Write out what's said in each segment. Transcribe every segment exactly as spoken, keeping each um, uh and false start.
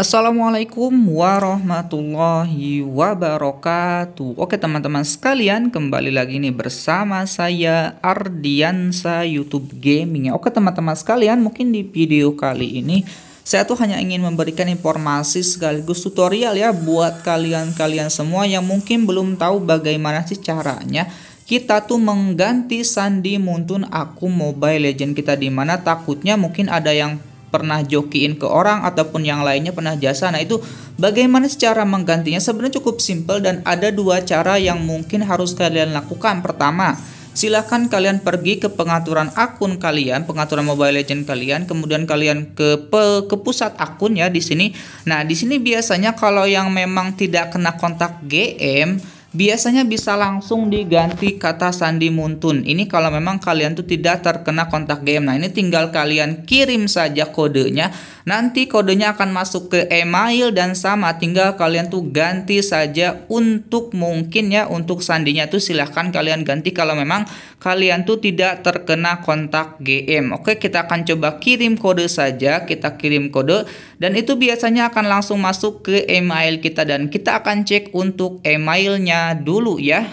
Assalamualaikum warahmatullahi wabarakatuh. Oke teman-teman sekalian, kembali lagi nih bersama saya Ardiansa YouTube Gaming. Oke teman-teman sekalian, mungkin di video kali ini saya tuh hanya ingin memberikan informasi sekaligus tutorial ya buat kalian-kalian semua yang mungkin belum tahu bagaimana sih caranya kita tuh mengganti sandi Moonton akun Mobile Legends kita, dimana takutnya mungkin ada yang pernah jokiin ke orang ataupun yang lainnya pernah jasa. Nah itu bagaimana cara menggantinya? Sebenarnya cukup simpel dan ada dua cara yang mungkin harus kalian lakukan. Pertama, silahkan kalian pergi ke pengaturan akun kalian, pengaturan Mobile Legends kalian, kemudian kalian ke pe, ke pusat akun ya di sini. Nah di sini biasanya kalau yang memang tidak kena kontak G M biasanya bisa langsung diganti kata sandi Moonton. Ini kalau memang kalian tuh tidak terkena kontak G M. Nah ini tinggal kalian kirim saja kodenya. Nanti kodenya akan masuk ke email dan sama tinggal kalian tuh ganti saja untuk mungkin ya untuk sandinya tuh silahkan kalian ganti kalau memang kalian tuh tidak terkena kontak G M. Oke, kita akan coba kirim kode saja. Kita kirim kode dan itu biasanya akan langsung masuk ke email kita dan kita akan cek untuk emailnya dulu ya.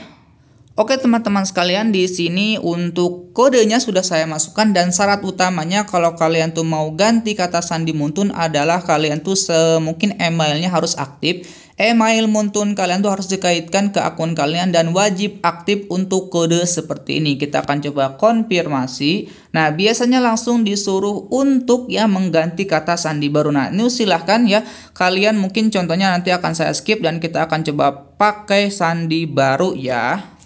Oke teman-teman sekalian, di sini untuk kodenya sudah saya masukkan dan syarat utamanya kalau kalian tuh mau ganti kata sandi Moonton adalah kalian tuh semungkin emailnya harus aktif. Email Moonton kalian tuh harus dikaitkan ke akun kalian dan wajib aktif untuk kode seperti ini. Kita akan coba konfirmasi. Nah biasanya langsung disuruh untuk ya mengganti kata sandi baru. Nah ini silahkan ya kalian mungkin contohnya nanti akan saya skip dan kita akan coba pakai sandi baru ya.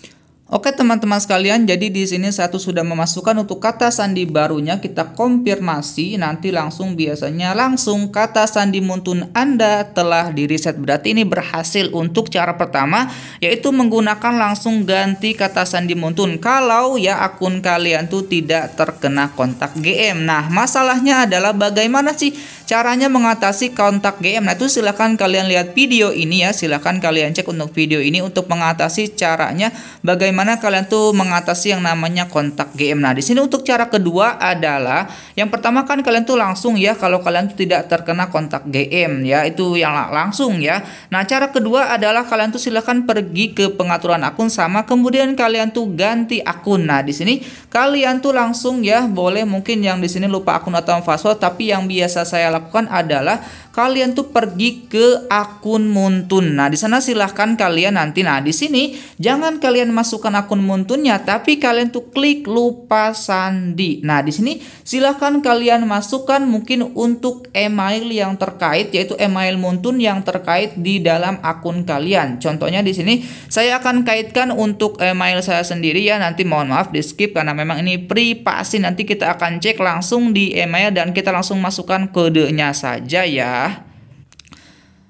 Oke teman-teman sekalian, jadi di sini satu sudah memasukkan untuk kata sandi barunya, kita konfirmasi, nanti langsung biasanya langsung kata sandi Moonton Anda telah di-reset. Berarti ini berhasil untuk cara pertama yaitu menggunakan langsung ganti kata sandi Moonton kalau ya akun kalian tuh tidak terkena kontak G M. Nah, masalahnya adalah bagaimana sih caranya mengatasi kontak G M? Nah, itu silahkan kalian lihat video ini ya, silahkan kalian cek untuk video ini untuk mengatasi caranya bagaimana Mana kalian tuh mengatasi yang namanya kontak G M. Nah, di sini untuk cara kedua adalah yang pertama kan kalian tuh langsung ya kalau kalian tuh tidak terkena kontak G M ya, itu yang langsung ya. Nah, cara kedua adalah kalian tuh silahkan pergi ke pengaturan akun sama kemudian kalian tuh ganti akun. Nah, di sini kalian tuh langsung ya boleh mungkin yang di sini lupa akun atau password, tapi yang biasa saya lakukan adalah kalian tuh pergi ke akun Moonton. Nah, di sana silahkan kalian nanti. Nah, di sini jangan kalian masukkan akun Moontonnya, tapi kalian tuh klik lupa sandi. Nah di sini silahkan kalian masukkan mungkin untuk email yang terkait, yaitu email Moonton yang terkait di dalam akun kalian. Contohnya di sini saya akan kaitkan untuk email saya sendiri ya. Nanti mohon maaf di skip karena memang ini privasi. Nanti kita akan cek langsung di email dan kita langsung masukkan kodenya saja ya.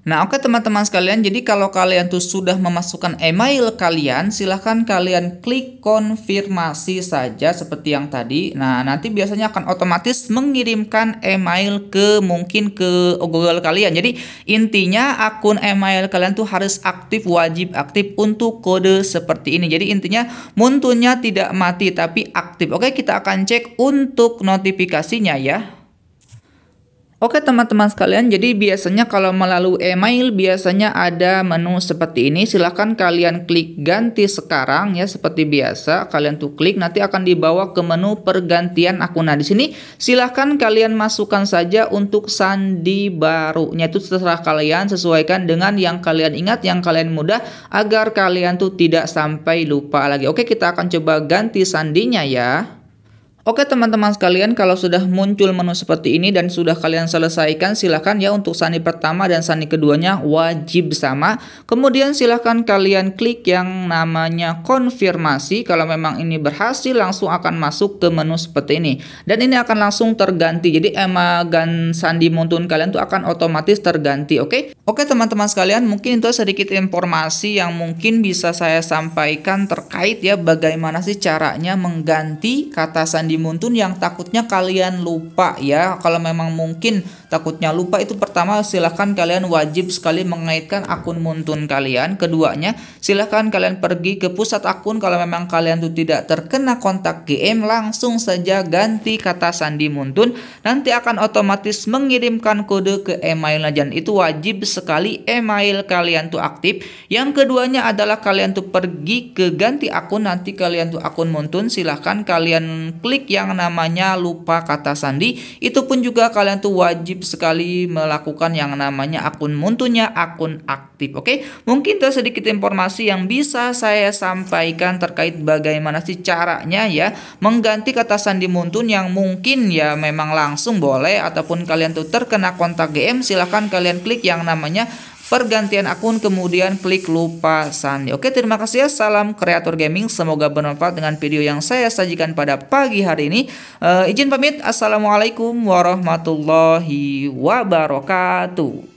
Nah oke teman-teman sekalian, jadi kalau kalian tuh sudah memasukkan email kalian, silahkan kalian klik konfirmasi saja seperti yang tadi. Nah nanti biasanya akan otomatis mengirimkan email ke mungkin ke Google kalian. Jadi intinya akun email kalian tuh harus aktif, wajib aktif untuk kode seperti ini. Jadi intinya Moontonnya tidak mati tapi aktif. Oke, kita akan cek untuk notifikasinya ya. Oke teman-teman sekalian, jadi biasanya kalau melalui email biasanya ada menu seperti ini. Silahkan kalian klik ganti sekarang ya seperti biasa. Kalian tuh klik, nanti akan dibawa ke menu pergantian akun. Nah di sini silahkan kalian masukkan saja untuk sandi barunya, itu terserah kalian sesuaikan dengan yang kalian ingat, yang kalian mudah agar kalian tuh tidak sampai lupa lagi. Oke, kita akan coba ganti sandinya ya. Oke teman-teman sekalian, kalau sudah muncul menu seperti ini dan sudah kalian selesaikan, silahkan ya untuk sandi pertama dan sandi keduanya wajib sama. Kemudian silahkan kalian klik yang namanya konfirmasi. Kalau memang ini berhasil langsung akan masuk ke menu seperti ini. Dan ini akan langsung terganti. Jadi email dan sandi Moonton kalian tuh akan otomatis terganti. Oke, Oke teman-teman sekalian, mungkin itu sedikit informasi yang mungkin bisa saya sampaikan terkait ya bagaimana sih caranya mengganti kata sandi di Moonton yang takutnya kalian lupa ya. Kalau memang mungkin takutnya lupa itu, pertama silahkan kalian wajib sekali mengaitkan akun Moonton kalian. Keduanya silahkan kalian pergi ke pusat akun. Kalau memang kalian tuh tidak terkena kontak G M, langsung saja ganti kata sandi Moonton. Nanti akan otomatis mengirimkan kode ke emailnya, dan itu wajib sekali email kalian tuh aktif. Yang keduanya adalah kalian tuh pergi ke ganti akun. Nanti kalian tuh akun Moonton, silahkan kalian klik yang namanya lupa kata sandi. Itu pun juga kalian tuh wajib sekali melakukan yang namanya akun Moontonnya akun aktif. Oke, mungkin itu sedikit informasi yang bisa saya sampaikan terkait bagaimana sih caranya ya mengganti kata sandi Moonton yang mungkin ya memang langsung boleh, ataupun kalian tuh terkena kontak G M. Silahkan kalian klik yang namanya pergantian akun, kemudian klik lupa sandi. Oke, terima kasih ya. Salam kreator gaming, semoga bermanfaat dengan video yang saya sajikan pada pagi hari ini. E, izin pamit, assalamualaikum warahmatullahi wabarakatuh.